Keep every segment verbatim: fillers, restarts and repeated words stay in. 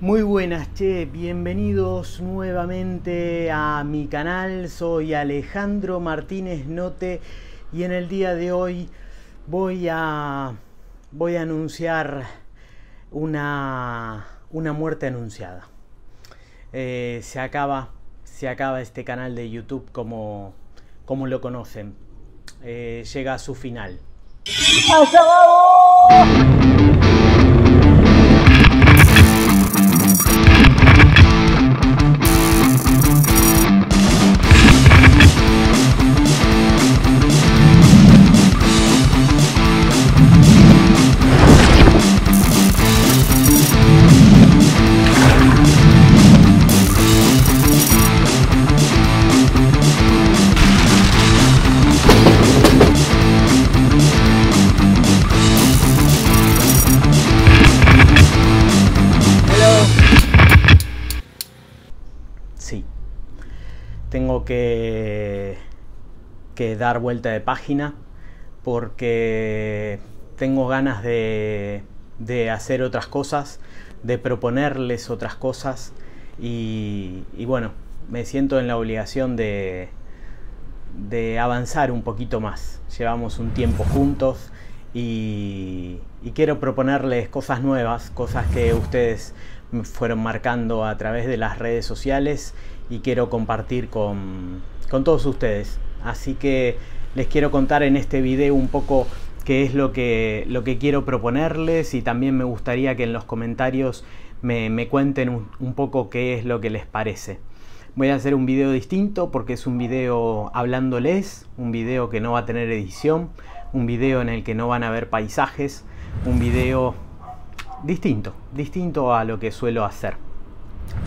Muy buenas, che, bienvenidos nuevamente a mi canal. Soy Alejandro Martínez Notte y en el día de hoy voy a voy a anunciar una, una muerte anunciada. Eh, se acaba se acaba este canal de YouTube como, como lo conocen. Eh, llega a su final. ¡Acabado! Tengo que, que dar vuelta de página porque tengo ganas de, de hacer otras cosas, de proponerles otras cosas y, y bueno, me siento en la obligación de, de avanzar un poquito más. Llevamos un tiempo juntos y, y quiero proponerles cosas nuevas, cosas que ustedes fueron marcando a través de las redes sociales y quiero compartir con, con todos ustedes. Así que les quiero contar en este video un poco qué es lo que, lo que quiero proponerles y también me gustaría que en los comentarios me, me cuenten un, un poco qué es lo que les parece. Voy a hacer un video distinto porque es un video hablándoles, un video que no va a tener edición, un video en el que no van a ver paisajes, un video distinto, distinto a lo que suelo hacer.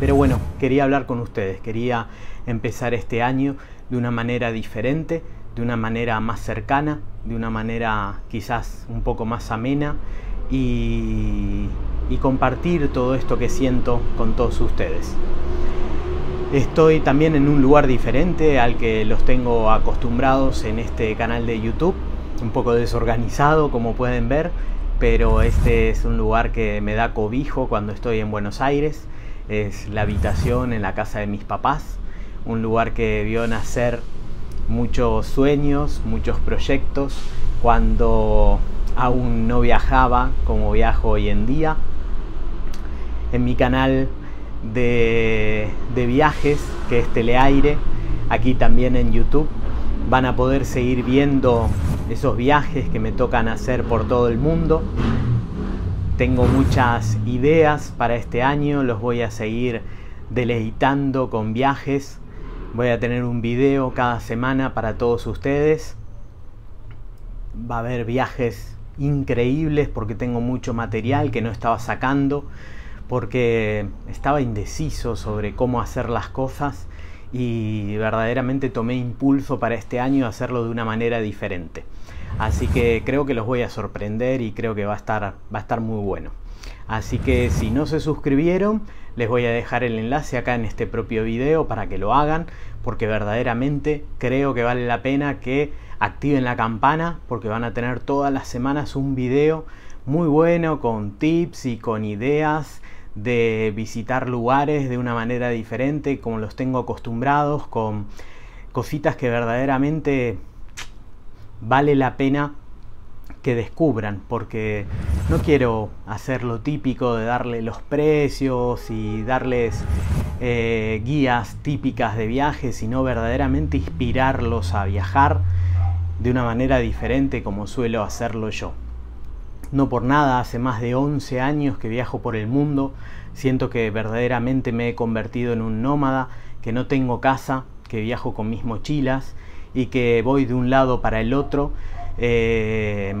Pero bueno, quería hablar con ustedes, quería empezar este año de una manera diferente, de una manera más cercana, de una manera quizás un poco más amena y, y compartir todo esto que siento con todos ustedes. Estoy también en un lugar diferente al que los tengo acostumbrados en este canal de YouTube, un poco desorganizado como pueden ver, pero este es un lugar que me da cobijo cuando estoy en Buenos Aires. Es la habitación en la casa de mis papás, un lugar que vio nacer muchos sueños, muchos proyectos, cuando aún no viajaba como viajo hoy en día. En mi canal de, de viajes, que es Teleaire, aquí también en YouTube, van a poder seguir viendo esos viajes que me tocan hacer por todo el mundo. Tengo muchas ideas para este año, los voy a seguir deleitando con viajes. Voy a tener un video cada semana para todos ustedes. Va a haber viajes increíbles porque tengo mucho material que no estaba sacando, porque estaba indeciso sobre cómo hacer las cosas. Y verdaderamente tomé impulso para este año a hacerlo de una manera diferente. Así que creo que los voy a sorprender y creo que va a estar, va a estar muy bueno. Así que si no se suscribieron, les voy a dejar el enlace acá en este propio video para que lo hagan, porque verdaderamente creo que vale la pena que activen la campana, porque van a tener todas las semanas un video muy bueno con tips y con ideas de visitar lugares de una manera diferente, como los tengo acostumbrados, con cositas que verdaderamente vale la pena que descubran, porque no quiero hacer lo típico de darle los precios y darles eh, guías típicas de viaje, sino verdaderamente inspirarlos a viajar de una manera diferente como suelo hacerlo yo. No por nada, hace más de once años que viajo por el mundo. Siento que verdaderamente me he convertido en un nómada, que no tengo casa, que viajo con mis mochilas y que voy de un lado para el otro. Eh,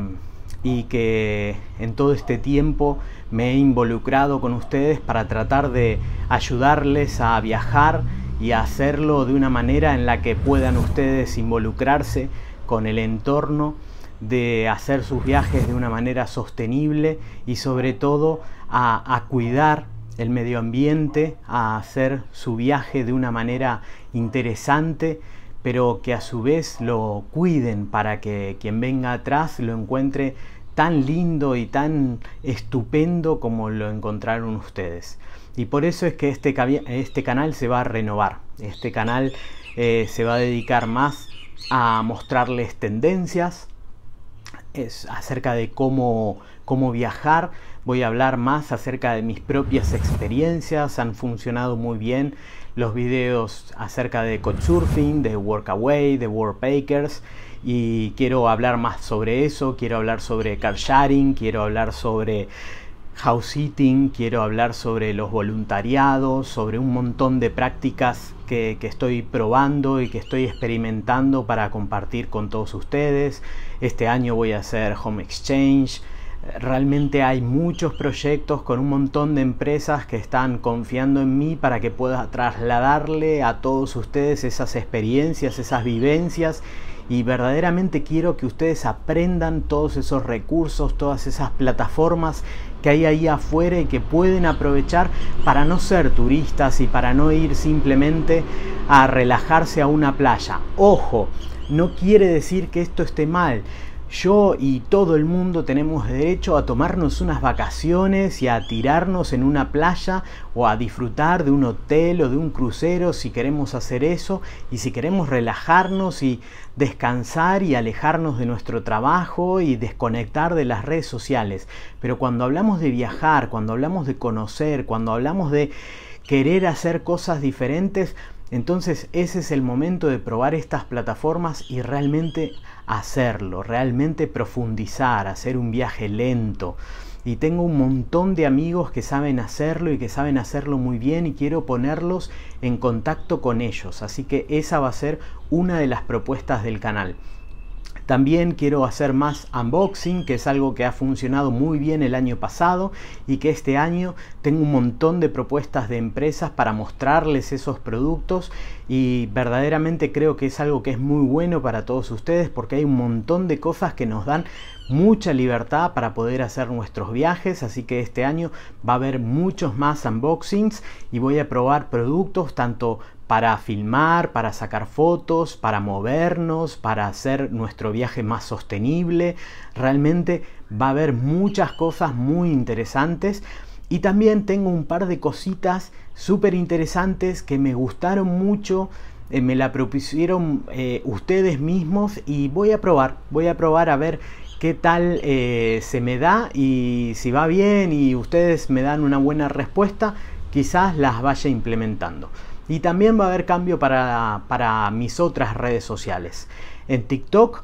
y que en todo este tiempo me he involucrado con ustedes para tratar de ayudarles a viajar y a hacerlo de una manera en la que puedan ustedes involucrarse con el entorno, de hacer sus viajes de una manera sostenible y sobre todo a, a cuidar el medio ambiente, a hacer su viaje de una manera interesante, pero que a su vez lo cuiden para que quien venga atrás lo encuentre tan lindo y tan estupendo como lo encontraron ustedes. Y por eso es que este, este canal se va a renovar. Este canal eh, se va a dedicar más a mostrarles tendencias es acerca de cómo, cómo viajar. Voy a hablar más acerca de mis propias experiencias. Han funcionado muy bien los videos acerca de Couchsurfing, de Work Away, de Work Makers, y quiero hablar más sobre eso. Quiero hablar sobre car sharing, quiero hablar sobre house sitting, quiero hablar sobre los voluntariados, sobre un montón de prácticas que, que estoy probando y que estoy experimentando para compartir con todos ustedes. Este año voy a hacer Home Exchange. Realmente hay muchos proyectos con un montón de empresas que están confiando en mí para que pueda trasladarle a todos ustedes esas experiencias, esas vivencias, y verdaderamente quiero que ustedes aprendan todos esos recursos, todas esas plataformas que hay ahí afuera y que pueden aprovechar para no ser turistas y para no ir simplemente a relajarse a una playa. Ojo, no quiere decir que esto esté mal. Yo y todo el mundo tenemos derecho a tomarnos unas vacaciones y a tirarnos en una playa o a disfrutar de un hotel o de un crucero si queremos hacer eso, y si queremos relajarnos y descansar y alejarnos de nuestro trabajo y desconectar de las redes sociales. Pero cuando hablamos de viajar, cuando hablamos de conocer, cuando hablamos de querer hacer cosas diferentes, entonces ese es el momento de probar estas plataformas y realmente hacerlo, realmente profundizar, hacer un viaje lento. Y tengo un montón de amigos que saben hacerlo y que saben hacerlo muy bien, y quiero ponerlos en contacto con ellos. Así que esa va a ser una de las propuestas del canal. También quiero hacer más unboxing, que es algo que ha funcionado muy bien el año pasado y que este año tengo un montón de propuestas de empresas para mostrarles esos productos, y verdaderamente creo que es algo que es muy bueno para todos ustedes porque hay un montón de cosas que nos dan mucha libertad para poder hacer nuestros viajes. Así que este año va a haber muchos más unboxings y voy a probar productos tanto para filmar, para sacar fotos, para movernos, para hacer nuestro viaje más sostenible. Realmente va a haber muchas cosas muy interesantes. Y también tengo un par de cositas súper interesantes que me gustaron mucho. Eh, me la propusieron eh, ustedes mismos, y voy a probar. Voy a probar a ver qué tal eh, se me da, y si va bien y ustedes me dan una buena respuesta, quizás las vaya implementando. Y también va a haber cambio para, para mis otras redes sociales. En TikTok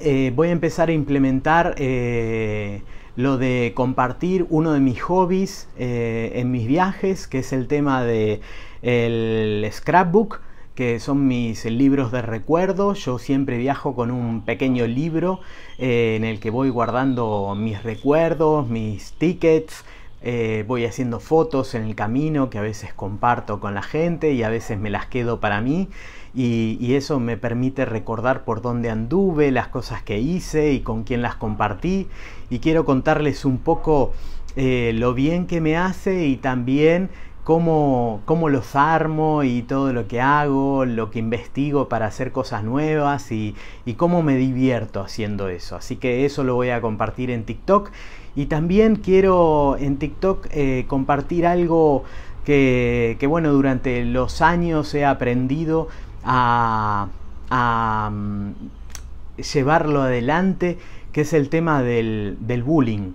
eh, voy a empezar a implementar eh, lo de compartir uno de mis hobbies eh, en mis viajes, que es el tema de el scrapbook, que son mis libros de recuerdo. Yo siempre viajo con un pequeño libro eh, en el que voy guardando mis recuerdos, mis tickets. Eh, voy haciendo fotos en el camino que a veces comparto con la gente y a veces me las quedo para mí, y, y eso me permite recordar por dónde anduve, las cosas que hice y con quién las compartí. Y quiero contarles un poco eh, lo bien que me hace, y también cómo, cómo los armo y todo lo que hago, lo que investigo para hacer cosas nuevas, y, y cómo me divierto haciendo eso. Así que eso lo voy a compartir en TikTok. Y también quiero en TikTok eh, compartir algo que, que, bueno, durante los años he aprendido a, a um, llevarlo adelante, que es el tema del, del bullying.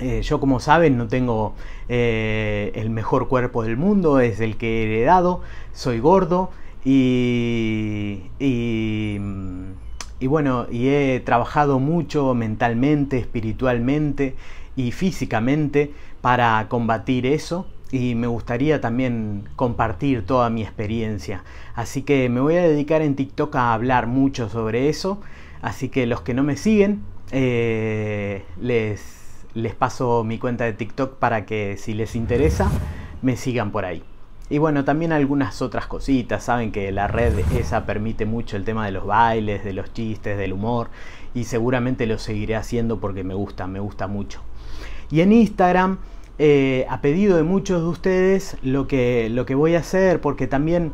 Eh, yo, como saben, no tengo eh, el mejor cuerpo del mundo, es el que he heredado, soy gordo y... y Y bueno, y he trabajado mucho mentalmente, espiritualmente y físicamente para combatir eso. Y me gustaría también compartir toda mi experiencia. Así que me voy a dedicar en TikTok a hablar mucho sobre eso. Así que los que no me siguen, eh, les, les paso mi cuenta de TikTok para que, si les interesa, me sigan por ahí. Y bueno, también algunas otras cositas. Saben que la red esa permite mucho el tema de los bailes, de los chistes, del humor, y seguramente lo seguiré haciendo porque me gusta, me gusta mucho. Y en Instagram, eh, a pedido de muchos de ustedes, lo que, lo que voy a hacer, porque también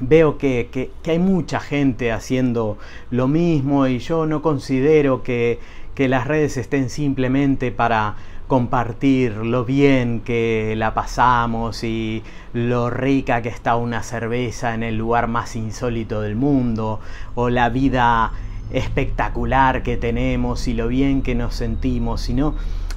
veo que, que, que hay mucha gente haciendo lo mismo y yo no considero que... que las redes estén simplemente para compartir lo bien que la pasamos y lo rica que está una cerveza en el lugar más insólito del mundo, o la vida espectacular que tenemos y lo bien que nos sentimos, sino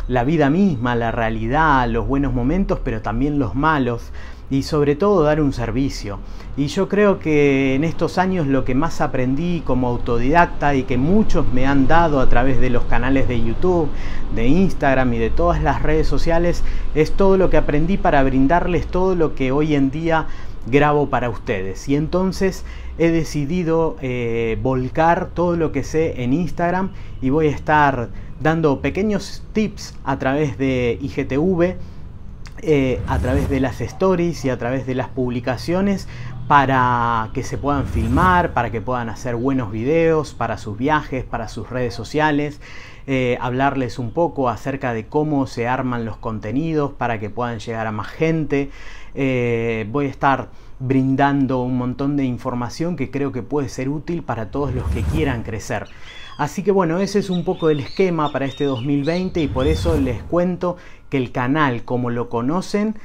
la vida misma, la realidad, los buenos momentos, pero también los malos, y sobre todo dar un servicio. Y yo creo que en estos años lo que más aprendí como autodidacta y que muchos me han dado a través de los canales de YouTube, de Instagram y de todas las redes sociales, es todo lo que aprendí para brindarles todo lo que hoy en día grabo para ustedes. Y entonces he decidido eh, volcar todo lo que sé en Instagram, y voy a estar dando pequeños tips a través de I G T V, Eh, a través de las stories y a través de las publicaciones, para que se puedan filmar, para que puedan hacer buenos videos para sus viajes, para sus redes sociales, eh, hablarles un poco acerca de cómo se arman los contenidos para que puedan llegar a más gente. Eh, voy a estar brindando un montón de información que creo que puede ser útil para todos los que quieran crecer. Así que bueno, ese es un poco el esquema para este dos mil veinte, y por eso les cuento que el canal, como lo conocen,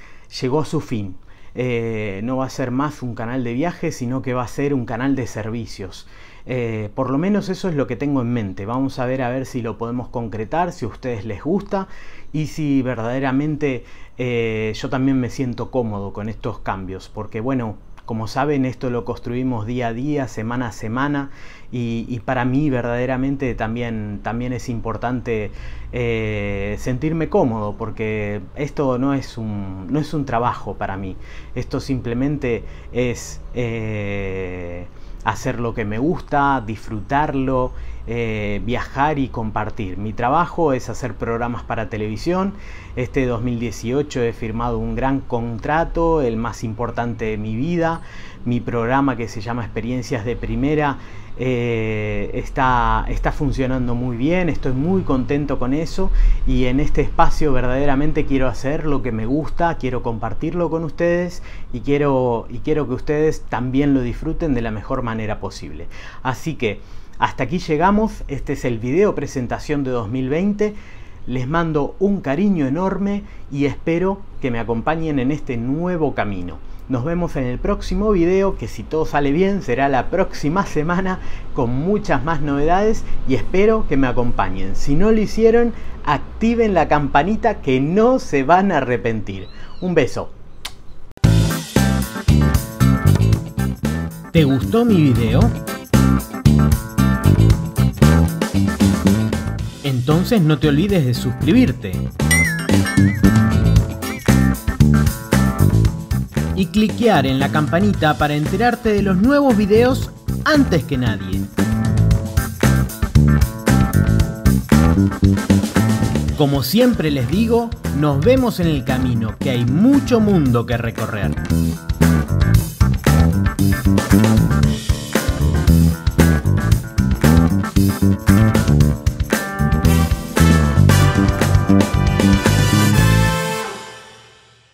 llegó a su fin. Eh, no va a ser más un canal de viajes, sino que va a ser un canal de servicios. Eh, por lo menos eso es lo que tengo en mente. Vamos a ver a ver si lo podemos concretar, si a ustedes les gusta y si verdaderamente eh, yo también me siento cómodo con estos cambios. Porque bueno, como saben, esto lo construimos día a día, semana a semana, y, y para mí verdaderamente también, también es importante eh, sentirme cómodo, porque esto no es un, no es un trabajo para mí. Esto simplemente es eh, hacer lo que me gusta, disfrutarlo, eh, viajar y compartir. Mi trabajo es hacer programas para televisión. Este dos mil dieciocho he firmado un gran contrato, el más importante de mi vida. Mi programa, que se llama Experiencias de Primera, eh, está, está funcionando muy bien. Estoy muy contento con eso, y en este espacio verdaderamente quiero hacer lo que me gusta, quiero compartirlo con ustedes, y quiero, y quiero que ustedes también lo disfruten de la mejor manera posible. Así que hasta aquí llegamos. Este es el video presentación de dos mil veinte. Les mando un cariño enorme y espero que me acompañen en este nuevo camino. Nos vemos en el próximo video, que si todo sale bien será la próxima semana, con muchas más novedades, y espero que me acompañen. Si no lo hicieron, activen la campanita, que no se van a arrepentir. Un beso. ¿Te gustó mi video? Entonces no te olvides de suscribirte y cliquear en la campanita para enterarte de los nuevos videos antes que nadie. Como siempre les digo, nos vemos en el camino, que hay mucho mundo que recorrer.